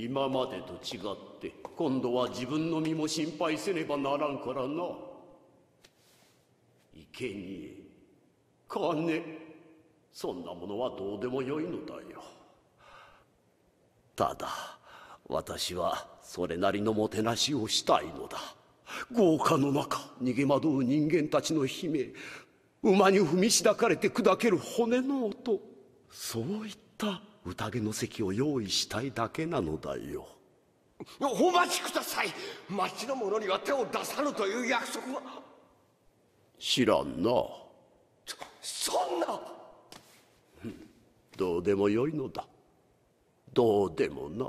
今までと違って今度は自分の身も心配せねばならんからな。生贄金そんなものはどうでもよいのだよ。ただ私はそれなりのもてなしをしたいのだ。豪華の中逃げ惑う人間たちの悲鳴、馬に踏みしだかれて砕ける骨の音、そういった宴の席を用意したいだけなのだよ。お待ちください。町の者には手を出さぬという約束は。知らんな。そんなどうでもよいのだ。どうでもな。